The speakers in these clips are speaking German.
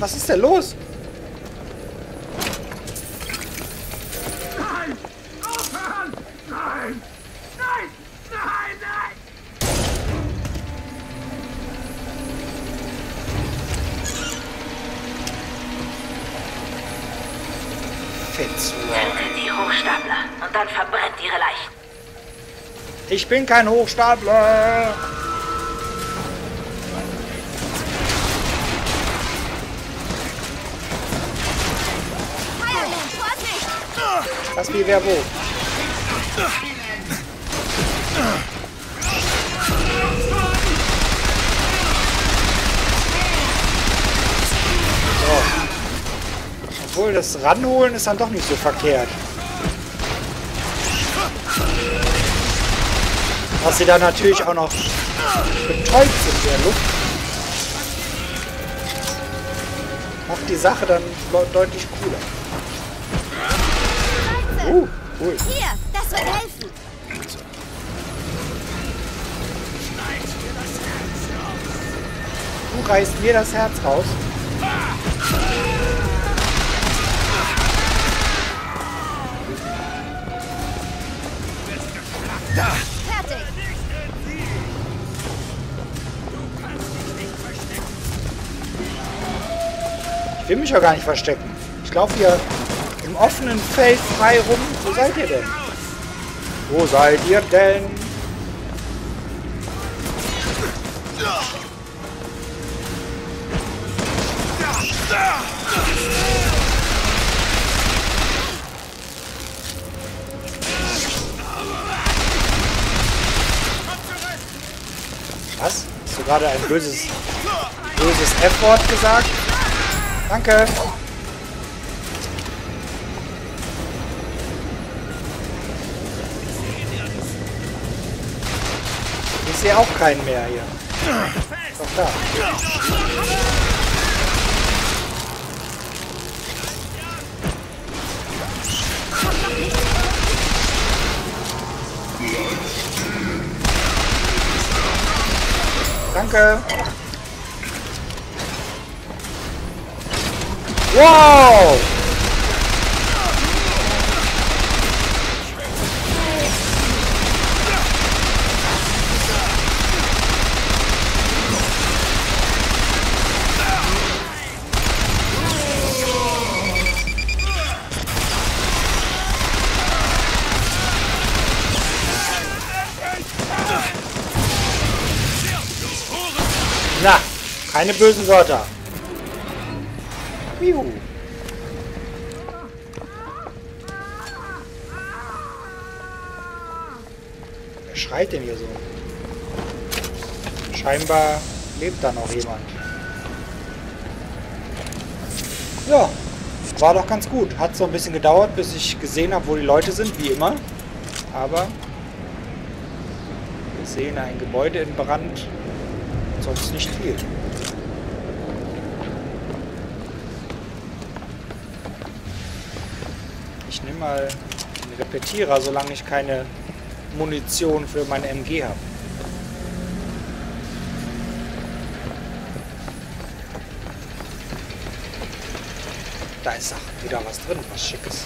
Was ist denn los? Nein! Aufhören! Nein! Nein! Nein! Nein! Fitzroy. Tötet die Hochstapler und dann verbrennt ihre Leichen. Ich bin kein Hochstapler! Das wie wer wo. So. Obwohl das Ranholen ist dann doch nicht so verkehrt. Dass sie dann natürlich auch noch betäubt sind in der Luft. Macht die Sache dann deutlich cooler. Cool. Hier, das wird helfen. Du reißt mir das Herz raus. Da. Fertig. Ich will mich ja gar nicht verstecken. Ich glaube hier im offenen Feld frei rum. Wo seid ihr denn? Wo seid ihr denn? Was? Hast du gerade ein böses F-Wort gesagt? Danke. Ich sehe auch keinen mehr hier. Doch da. Danke. Wow! Na, keine bösen Wörter. Juhu. Wer schreit denn hier so? Scheinbar lebt da noch jemand. Ja, war doch ganz gut. Hat so ein bisschen gedauert, bis ich gesehen habe, wo die Leute sind, wie immer. Aber wir sehen ein Gebäude in Brand. Sonst nicht viel. Ich nehme mal einen Repetierer, solange ich keine Munition für mein MG habe. Da ist auch wieder was drin, was Schickes.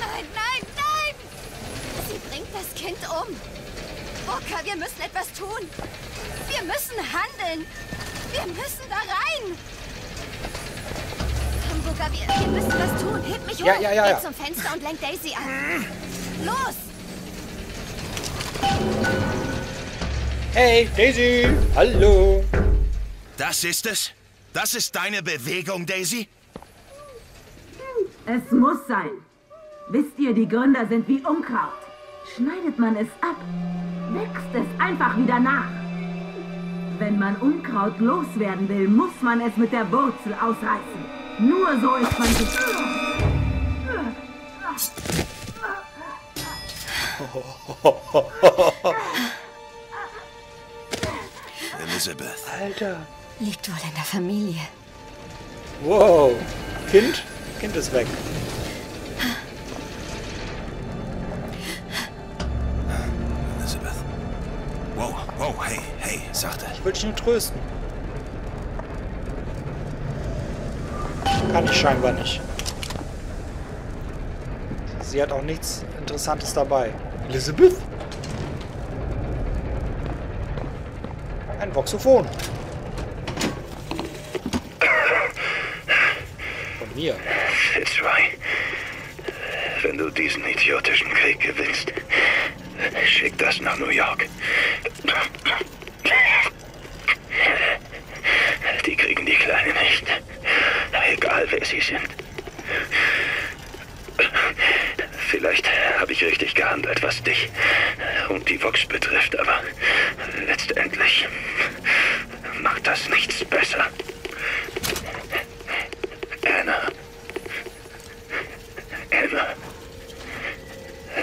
Nein, nein, nein! Sie bringt das Kind um! Booker, wir müssen etwas tun. Wir müssen handeln. Wir müssen da rein. Komm, Booker, wir müssen was tun. Heb mich hoch. Ja. Geh zum Fenster und lenk Daisy an. Los! Hey, Daisy. Hallo. Das ist es? Das ist deine Bewegung, Daisy? Es muss sein. Wisst ihr, die Gründer sind wie Unkraut. Schneidet man es ab, wächst es einfach wieder nach. Wenn man Unkraut loswerden will, muss man es mit der Wurzel ausreißen. Nur so ist man Elizabeth. Alter. Liegt wohl in der Familie. Wow. Kind? Kind ist weg. Wow, hey, sachte. Ich will dich nur trösten. Kann ich scheinbar nicht. Sie hat auch nichts Interessantes dabei. Elizabeth? Ein Voxophon. Von mir. Fitzroy, wenn du diesen idiotischen Krieg gewinnst, schick das nach New York. Die kriegen die Kleine nicht. Egal, wer sie sind. Vielleicht habe ich richtig gehandelt, was dich und die Vox betrifft, aber letztendlich macht das nichts besser. Anna,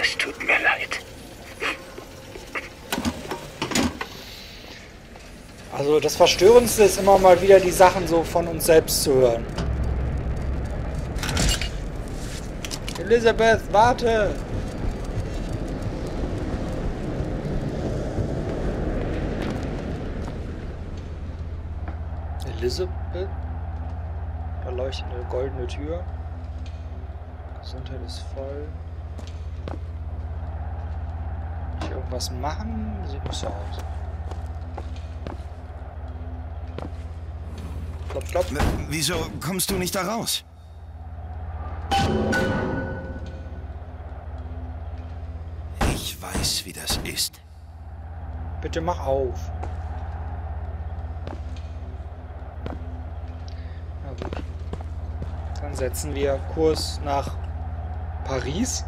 es tut mir leid. Also das Verstörendste ist immer mal wieder, die Sachen so von uns selbst zu hören. Elizabeth, warte! Elizabeth? Da leuchtet eine goldene Tür. Gesundheit ist voll. Kann ich irgendwas machen? Sieht nicht so aus. Klopp, klopp. Wieso kommst du nicht da raus? Wie das ist. Bitte mach auf. Na gut. Dann setzen wir Kurs nach Paris.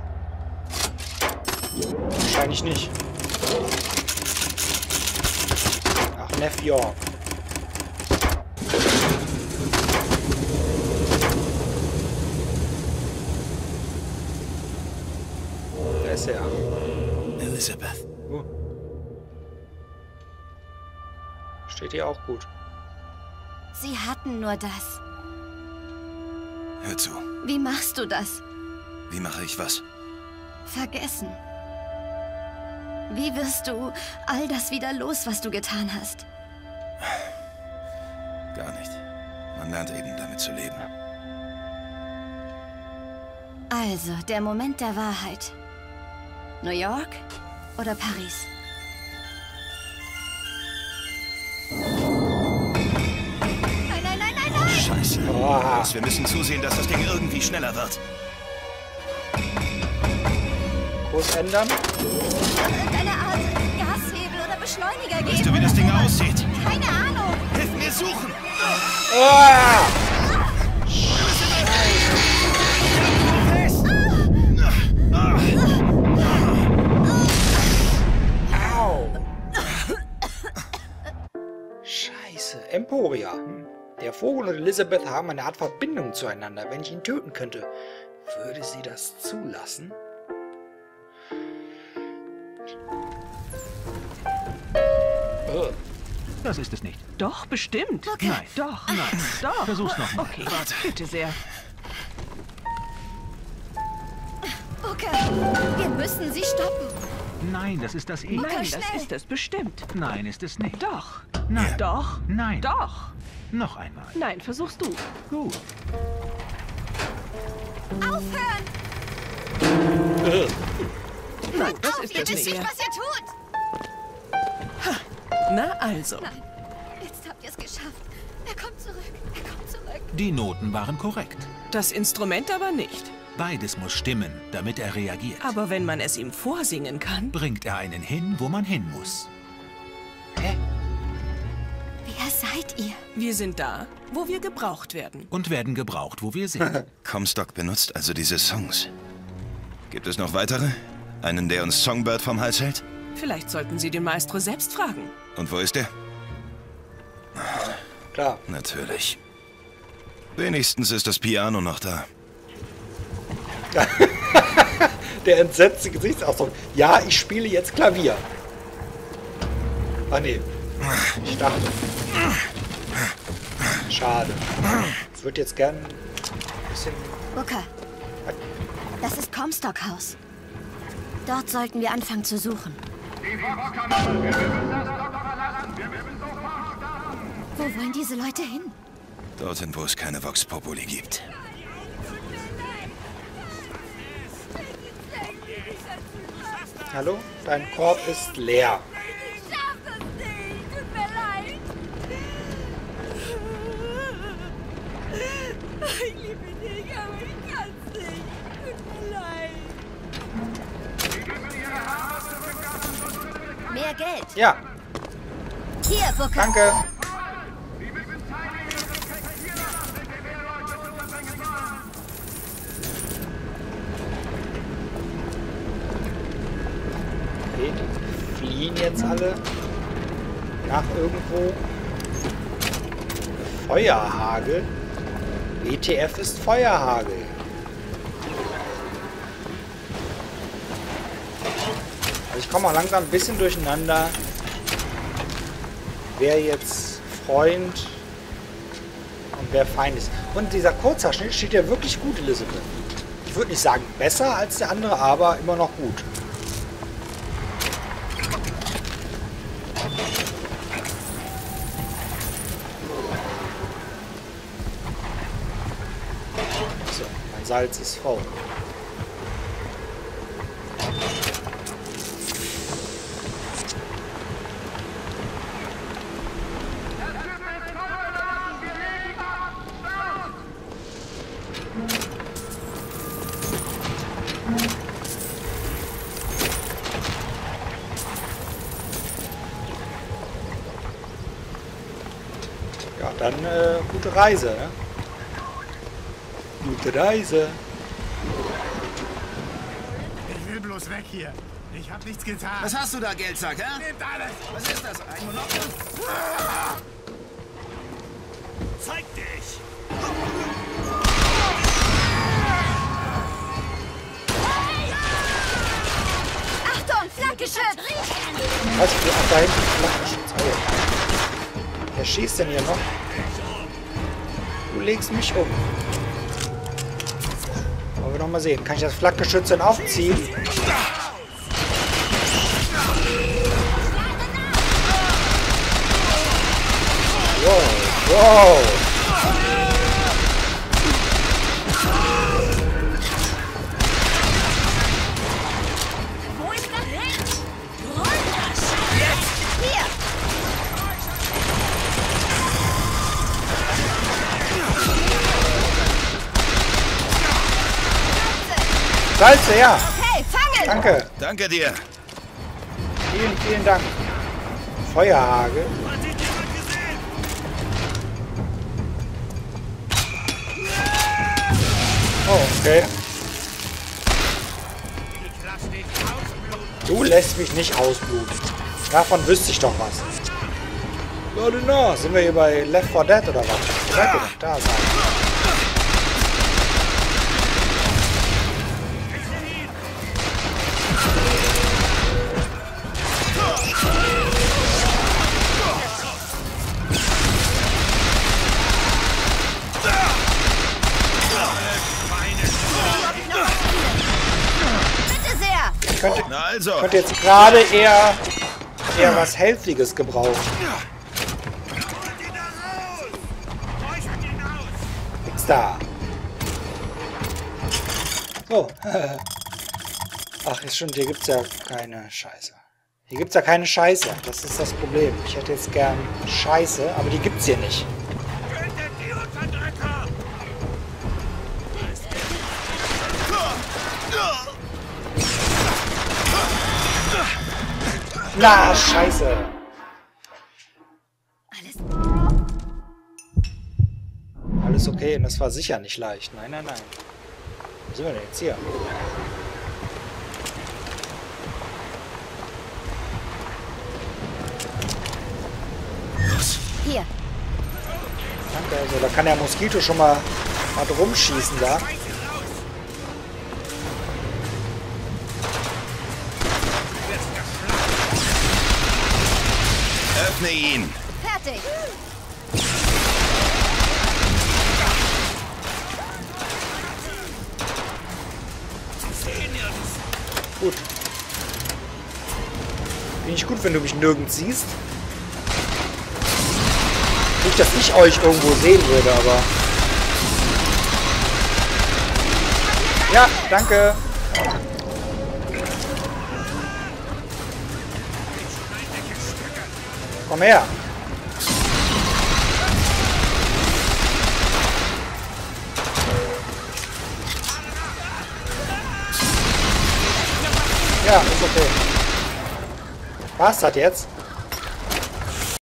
Wahrscheinlich nicht. Nach Left 4 Dead. Da ist er. Elizabeth. Steht hier auch gut. Sie hatten nur das. Hör zu. Wie machst du das? Wie mache ich was? Vergessen. Wie wirst du all das wieder los, was du getan hast? Gar nicht. Man lernt eben damit zu leben. Also, der Moment der Wahrheit. New York oder Paris? Nein, nein, nein, nein, nein! Scheiße. Oh. Wir müssen zusehen, dass das Ding irgendwie schneller wird. Kurs ändern? Irgendeine Art Gashebel oder Beschleuniger geben. Weißt du, wie das Ding aussieht? Keine Ahnung. Hilf mir suchen! Oh. Emporia. Der Vogel und Elizabeth haben eine Art Verbindung zueinander. Wenn ich ihn töten könnte, würde sie das zulassen? Das ist es nicht. Doch, bestimmt. Okay. Nein, doch, nein, doch. Versuch's noch mal. Okay, warte. Bitte sehr. Booker, wir müssen sie stoppen. Nein, das ist das E. Nein, das ist es bestimmt. Nein, ist es nicht. Doch. Nein. Ja. Doch. Nein. Doch. Noch einmal. Nein, versuchst du. Gut. Aufhören! Nein, das ist es nicht. Ihr wisst nicht, was ihr tut. Ha. Na also. Nein. Jetzt habt ihr es geschafft. Er kommt zurück. Er kommt zurück. Die Noten waren korrekt. Das Instrument aber nicht. Beides muss stimmen, damit er reagiert. Aber wenn man es ihm vorsingen kann, bringt er einen hin, wo man hin muss. Hä? Wer seid ihr? Wir sind da, wo wir gebraucht werden. Und werden gebraucht, wo wir sind. Comstock benutzt also diese Songs. Gibt es noch weitere? Einen, der uns Songbird vom Hals hält? Vielleicht sollten Sie den Maestro selbst fragen. Und wo ist er? Klar. Natürlich. Wenigstens ist das Piano noch da. Der entsetzte Gesichtsausdruck. Ja, ich spiele jetzt Klavier. Ah, nee. Ich dachte. Schade. Ich würde jetzt gern ein bisschen... Booker. Das ist Comstock House. Dort sollten wir anfangen zu suchen. Wo wollen diese Leute hin? Dorthin, wo es keine Vox-Populi gibt. Hallo? Dein Korb ist leer. Mehr Geld. Ja. Hier, Booker. Danke. Okay, die fliehen jetzt alle nach irgendwo. Feuerhagel. WTF ist Feuerhagel. Also ich komme auch langsam ein bisschen durcheinander, wer jetzt Freund und wer Feind ist. Und dieser Kurzhaarschnitt steht ja wirklich gut, Elizabeth. Ich würde nicht sagen besser als der andere, aber immer noch gut. So, mein Salz ist voll. Gute Reise, ne? Gute Reise. Ich will bloß weg hier. Ich hab nichts getan. Was hast du da, Geldsack, hä? Nehmt alles. Was ist das? Ein Monokel? Ah! Zeig dich! Achtung, Flankenschütz! Was? Ach, da hinten Flankenschütz. Oh, ja. Wer schießt denn hier noch? Du legst mich um. Wollen wir noch mal sehen. Kann ich das Flakgeschütz denn aufziehen? Wow, wow. Salze, ja. Okay, fangen. Danke. Danke dir. Vielen, vielen Dank. Feuerhagel. Oh, okay. Du lässt mich nicht ausbluten. Davon wüsste ich doch was. Leute, na, sind wir hier bei Left 4 Dead oder was? Seid ihr doch da sein. Ich könnte jetzt gerade eher was Healthiges gebrauchen. Nix da. So. Ach, ist schon, hier gibt es ja keine Scheiße. Hier gibt es ja keine Scheiße. Das ist das Problem. Ich hätte jetzt gern Scheiße, aber die gibt es hier nicht. Na, scheiße. Alles okay, und das war sicher nicht leicht. Nein, nein, nein. Wo sind wir denn jetzt hier? Hier. Danke, also da kann der Moskito schon mal drum schießen da. Öffne ihn! Fertig! Gut. Bin ich gut, wenn du mich nirgends siehst? Nicht, dass ich euch irgendwo sehen würde, aber... Ja, danke. Komm her. Ja, ist okay. Was hat jetzt?